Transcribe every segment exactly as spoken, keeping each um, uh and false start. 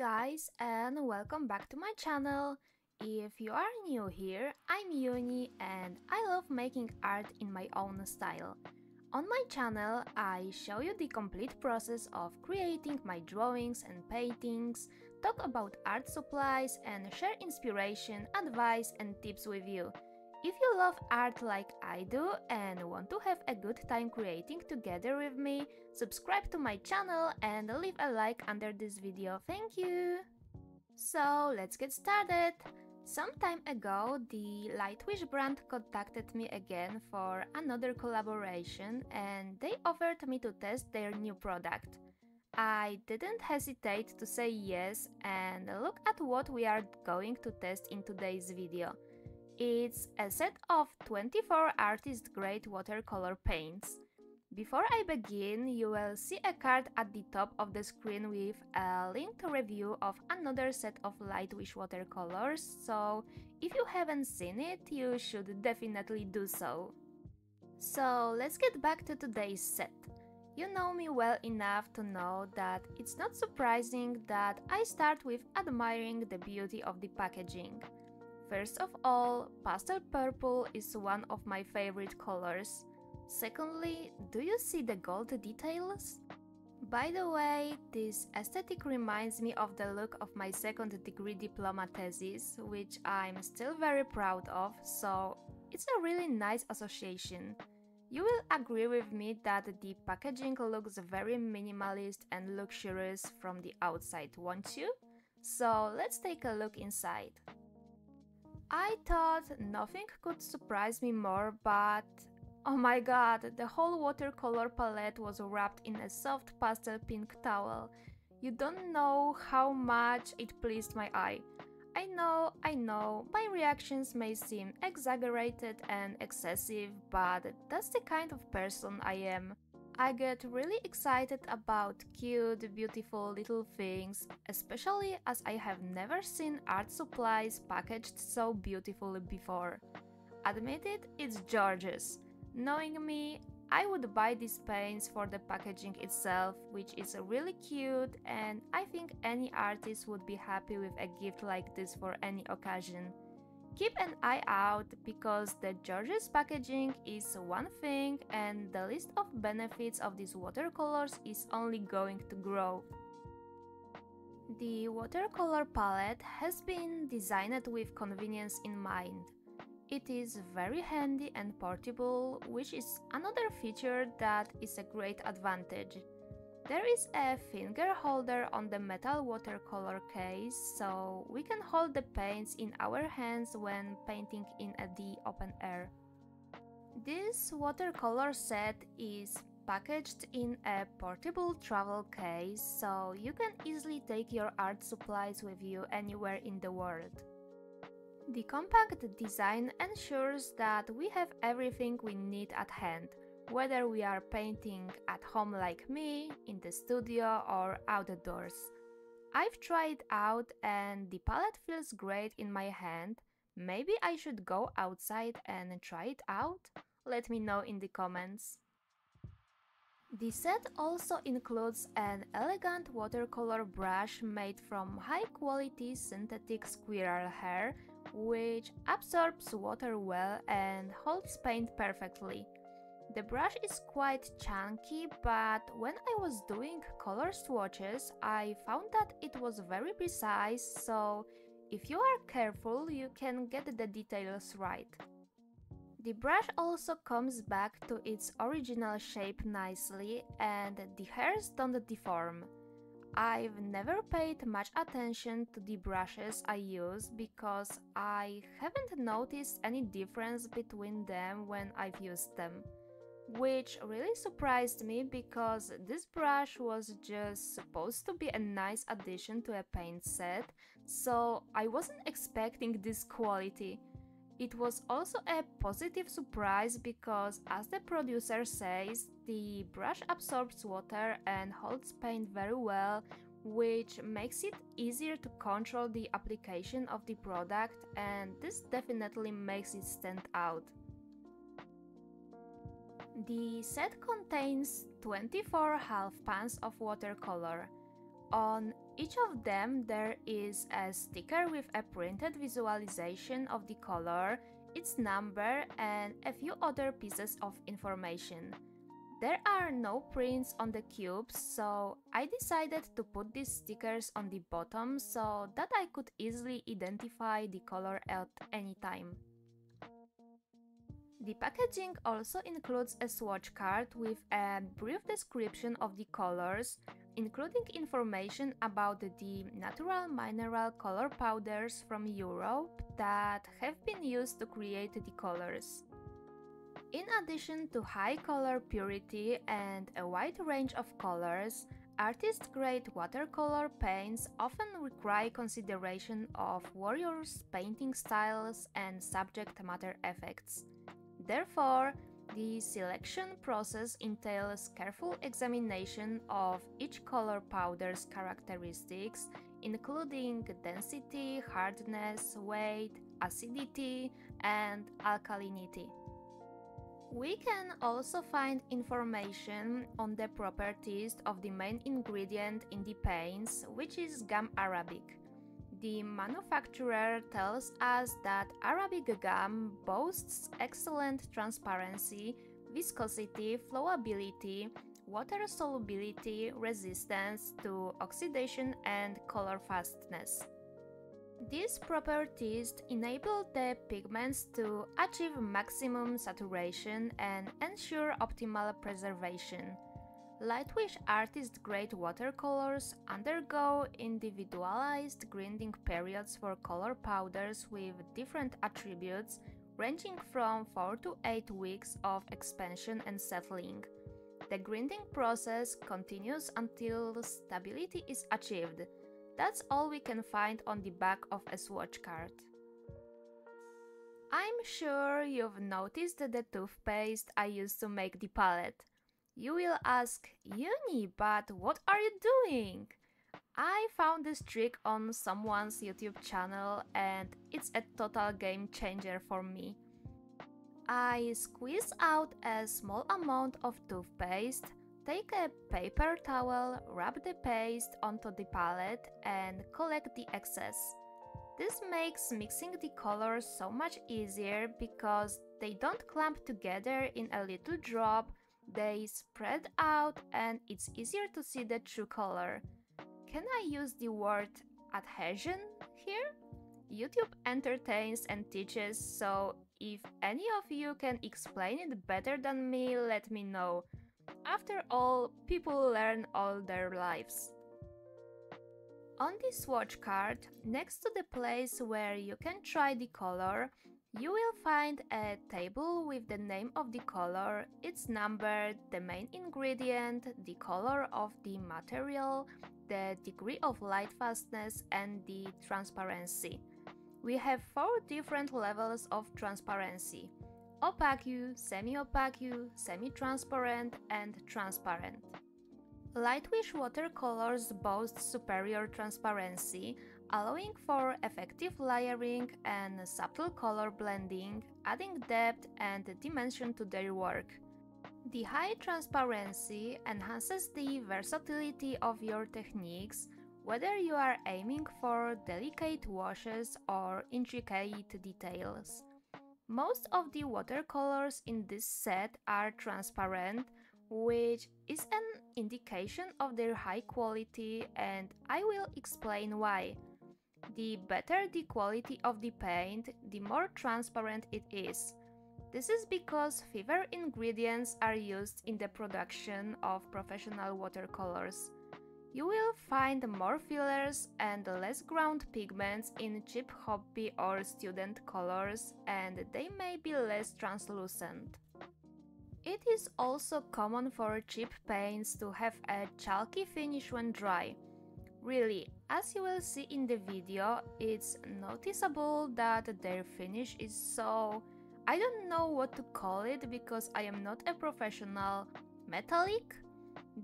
Hi guys and welcome back to my channel! If you are new here, I'm Yuni and I love making art in my own style. On my channel I show you the complete process of creating my drawings and paintings, talk about art supplies and share inspiration, advice and tips with you. If you love art like I do and want to have a good time creating together with me, subscribe to my channel and leave a like under this video, thank you! So let's get started! Some time ago the Lightwish brand contacted me again for another collaboration and they offered me to test their new product. I didn't hesitate to say yes and look at what we are going to test in today's video. It's a set of twenty-four artist-grade watercolor paints. Before I begin, you will see a card at the top of the screen with a link to review of another set of Lightwish watercolors, so if you haven't seen it, you should definitely do so. So let's get back to today's set. You know me well enough to know that it's not surprising that I start with admiring the beauty of the packaging. First of all, pastel purple is one of my favorite colors. Secondly, do you see the gold details? By the way, this aesthetic reminds me of the look of my second degree diploma thesis, which I'm still very proud of, so it's a really nice association. You will agree with me that the packaging looks very minimalist and luxurious from the outside, won't you? So let's take a look inside. I thought nothing could surprise me more, but oh my god, the whole watercolor palette was wrapped in a soft pastel pink towel. You don't know how much it pleased my eye. I know, I know, my reactions may seem exaggerated and excessive, but that's the kind of person I am. I get really excited about cute, beautiful little things, especially as I have never seen art supplies packaged so beautifully before. Admit it, it's gorgeous. Knowing me, I would buy these paints for the packaging itself, which is really cute, and I think any artist would be happy with a gift like this for any occasion. Keep an eye out, because the gorgeous packaging is one thing and the list of benefits of these watercolors is only going to grow. The watercolor palette has been designed with convenience in mind. It is very handy and portable, which is another feature that is a great advantage. There is a finger holder on the metal watercolor case, so we can hold the paints in our hands when painting in the open air. This watercolor set is packaged in a portable travel case, so you can easily take your art supplies with you anywhere in the world. The compact design ensures that we have everything we need at hand. Whether we are painting at home like me, in the studio or outdoors. I've tried out and the palette feels great in my hand. Maybe I should go outside and try it out? Let me know in the comments. The set also includes an elegant watercolor brush made from high-quality synthetic squirrel hair, which absorbs water well and holds paint perfectly. The brush is quite chunky, but when I was doing color swatches, I found that it was very precise, so if you are careful, you can get the details right. The brush also comes back to its original shape nicely, and the hairs don't deform. I've never paid much attention to the brushes I use because I haven't noticed any difference between them when I've used them. Which really surprised me because this brush was just supposed to be a nice addition to a paint set, so I wasn't expecting this quality. It was also a positive surprise because, as the producer says, the brush absorbs water and holds paint very well, which makes it easier to control the application of the product, and this definitely makes it stand out. The set contains twenty-four half pans of watercolor. On each of them there is a sticker with a printed visualization of the color, its number and a few other pieces of information. There are no prints on the cubes, so I decided to put these stickers on the bottom so that I could easily identify the color at any time. The packaging also includes a swatch card with a brief description of the colors, including information about the natural mineral color powders from Europe that have been used to create the colors. In addition to high color purity and a wide range of colors, artist-grade watercolor paints often require consideration of warriors' painting styles and subject matter effects. Therefore, the selection process entails careful examination of each color powder's characteristics, including density, hardness, weight, acidity, and alkalinity. We can also find information on the properties of the main ingredient in the paints, which is gum Arabic. The manufacturer tells us that Arabic gum boasts excellent transparency, viscosity, flowability, water solubility, resistance to oxidation and color fastness. These properties enable the pigments to achieve maximum saturation and ensure optimal preservation. Lightwish artist-grade watercolors undergo individualized grinding periods for color powders with different attributes, ranging from four to eight weeks of expansion and settling. The grinding process continues until stability is achieved. That's all we can find on the back of a swatch card. I'm sure you've noticed the toothpaste I used to make the palette. You will ask, "Uni, but what are you doing?" I found this trick on someone's YouTube channel and it's a total game changer for me. I squeeze out a small amount of toothpaste. Take a paper towel, rub the paste onto the palette and collect the excess. This makes mixing the colors so much easier because they don't clump together in a little drop, they spread out and it's easier to see the true color. Can I use the word adhesion here? YouTube entertains and teaches, so if any of you can explain it better than me, let me know. After all, people learn all their lives. On the swatch card, next to the place where you can try the color, you will find a table with the name of the color, its number, the main ingredient, the color of the material, the degree of lightfastness, and the transparency. We have four different levels of transparency: opaque, semi-opaque, semi-transparent and transparent. Lightwish watercolors boast superior transparency, allowing for effective layering and subtle color blending, adding depth and dimension to their work. The high transparency enhances the versatility of your techniques, whether you are aiming for delicate washes or intricate details. Most of the watercolors in this set are transparent, which is an indication of their high quality, and I will explain why. The better the quality of the paint, the more transparent it is. This is because fewer ingredients are used in the production of professional watercolors. You will find more fillers and less ground pigments in cheap hobby or student colors, and they may be less translucent. It is also common for cheap paints to have a chalky finish when dry. Really, as you will see in the video, it's noticeable that their finish is so... I don't know what to call it because I am not a professional. Metallic?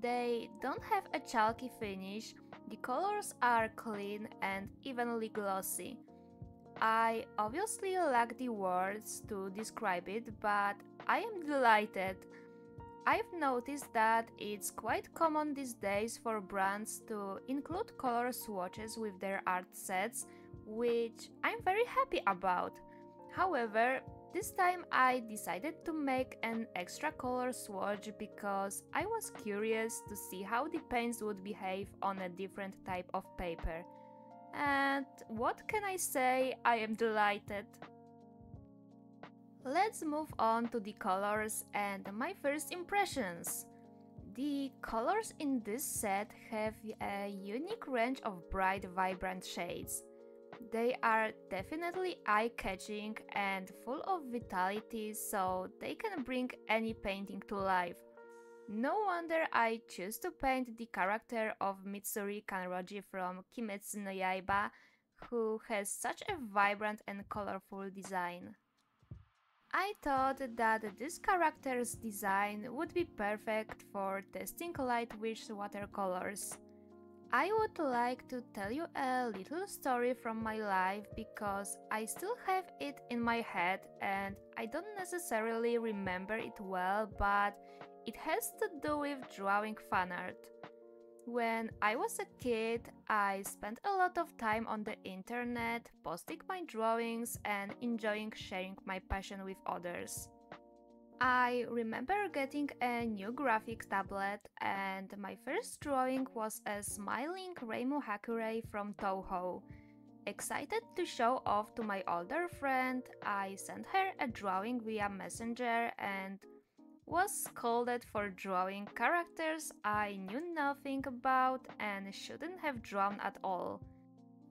They don't have a chalky finish, the colors are clean and evenly glossy. I obviously lack the words to describe it, but I am delighted. I've noticed that it's quite common these days for brands to include color swatches with their art sets, which I'm very happy about. However, this time I decided to make an extra color swatch because I was curious to see how the paints would behave on a different type of paper. And what can I say, I am delighted! Let's move on to the colors and my first impressions. The colors in this set have a unique range of bright, vibrant shades. They are definitely eye-catching and full of vitality, so they can bring any painting to life. No wonder I choose to paint the character of Mitsuri Kanroji from Kimetsu no Yaiba, who has such a vibrant and colorful design. I thought that this character's design would be perfect for testing Lightwish watercolors. I would like to tell you a little story from my life because I still have it in my head and I don't necessarily remember it well, but it has to do with drawing fan art. When I was a kid, I spent a lot of time on the internet, posting my drawings and enjoying sharing my passion with others. I remember getting a new graphic tablet and my first drawing was a smiling Reimu Hakurei from Touhou. Excited to show off to my older friend, I sent her a drawing via Messenger and was scolded for drawing characters I knew nothing about and shouldn't have drawn at all.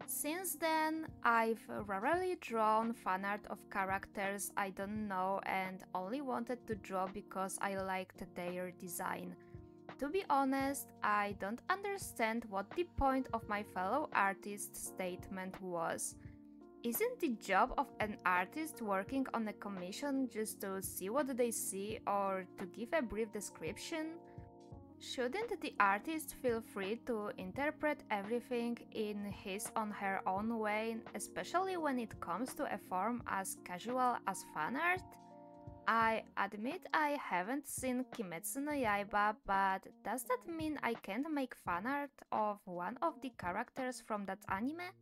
Since then, I've rarely drawn fan art of characters I don't know and only wanted to draw because I liked their design. To be honest, I don't understand what the point of my fellow artist's statement was. Isn't the job of an artist working on a commission just to see what they see or to give a brief description? Shouldn't the artist feel free to interpret everything in his or her own way, especially when it comes to a form as casual as fan art? I admit I haven't seen Kimetsu no Yaiba, but does that mean I can't make fan art of one of the characters from that anime?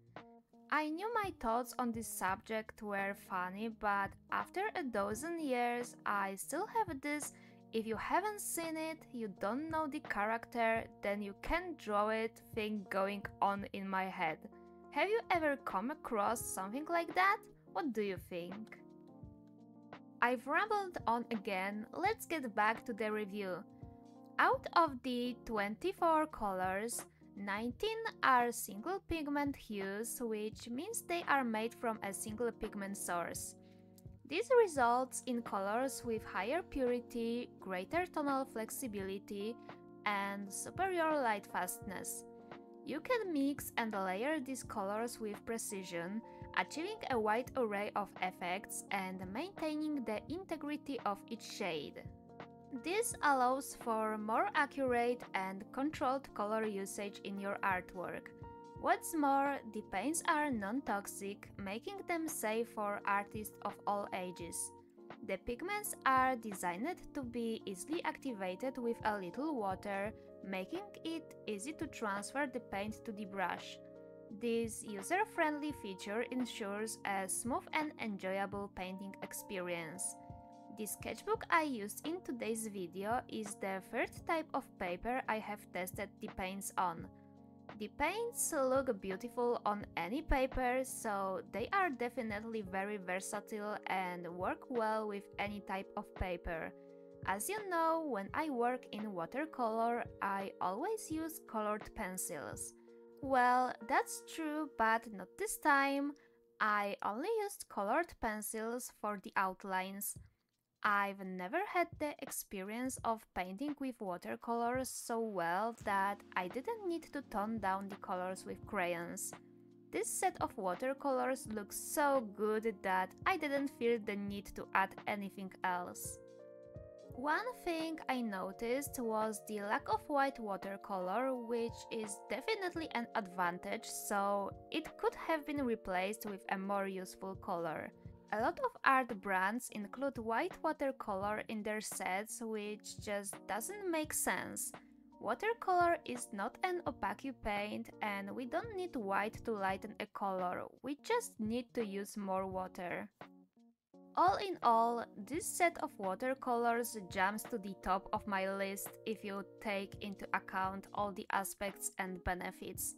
I knew my thoughts on this subject were funny, but after a dozen years I still have this "if you haven't seen it, you don't know the character, then you can't draw it" thing going on in my head. Have you ever come across something like that? What do you think? I've rambled on again, let's get back to the review. Out of the twenty-four colors, nineteen are single pigment hues, which means they are made from a single pigment source. This results in colors with higher purity, greater tonal flexibility, and superior light fastness. You can mix and layer these colors with precision, achieving a wide array of effects and maintaining the integrity of each shade. This allows for more accurate and controlled color usage in your artwork. What's more, the paints are non-toxic, making them safe for artists of all ages. The pigments are designed to be easily activated with a little water, making it easy to transfer the paint to the brush. This user-friendly feature ensures a smooth and enjoyable painting experience. The sketchbook I used in today's video is the third type of paper I have tested the paints on. The paints look beautiful on any paper, so they are definitely very versatile and work well with any type of paper. As you know, when I work in watercolor, I always use colored pencils. Well, that's true, but not this time. I only used colored pencils for the outlines. I've never had the experience of painting with watercolors so well that I didn't need to tone down the colors with crayons. This set of watercolors looks so good that I didn't feel the need to add anything else. One thing I noticed was the lack of white watercolor, which is definitely an advantage, so it could have been replaced with a more useful color. A lot of art brands include white watercolor in their sets, which just doesn't make sense. Watercolor is not an opaque paint, and we don't need white to lighten a color, we just need to use more water. All in all, this set of watercolors jumps to the top of my list if you take into account all the aspects and benefits.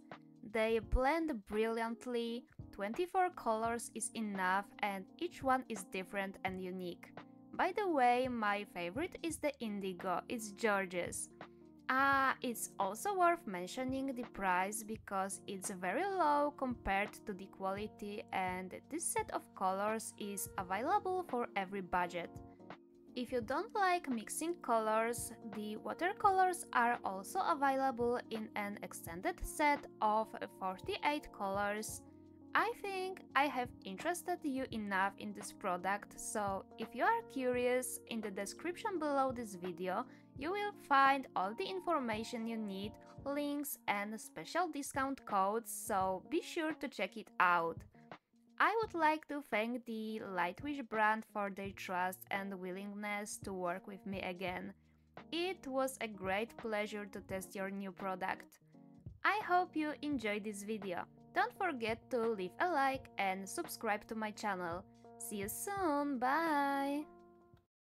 They blend brilliantly, twenty-four colors is enough and each one is different and unique. By the way, my favorite is the indigo, it's gorgeous. Ah, it's also worth mentioning the price because it's very low compared to the quality, and this set of colors is available for every budget. If you don't like mixing colors, the watercolors are also available in an extended set of forty-eight colors. I think I have interested you enough in this product, so if you are curious, in the description below this video you will find all the information you need, links and special discount codes, so be sure to check it out. I would like to thank the Lightwish brand for their trust and willingness to work with me again. It was a great pleasure to test your new product. I hope you enjoyed this video. Don't forget to leave a like and subscribe to my channel. See you soon, bye!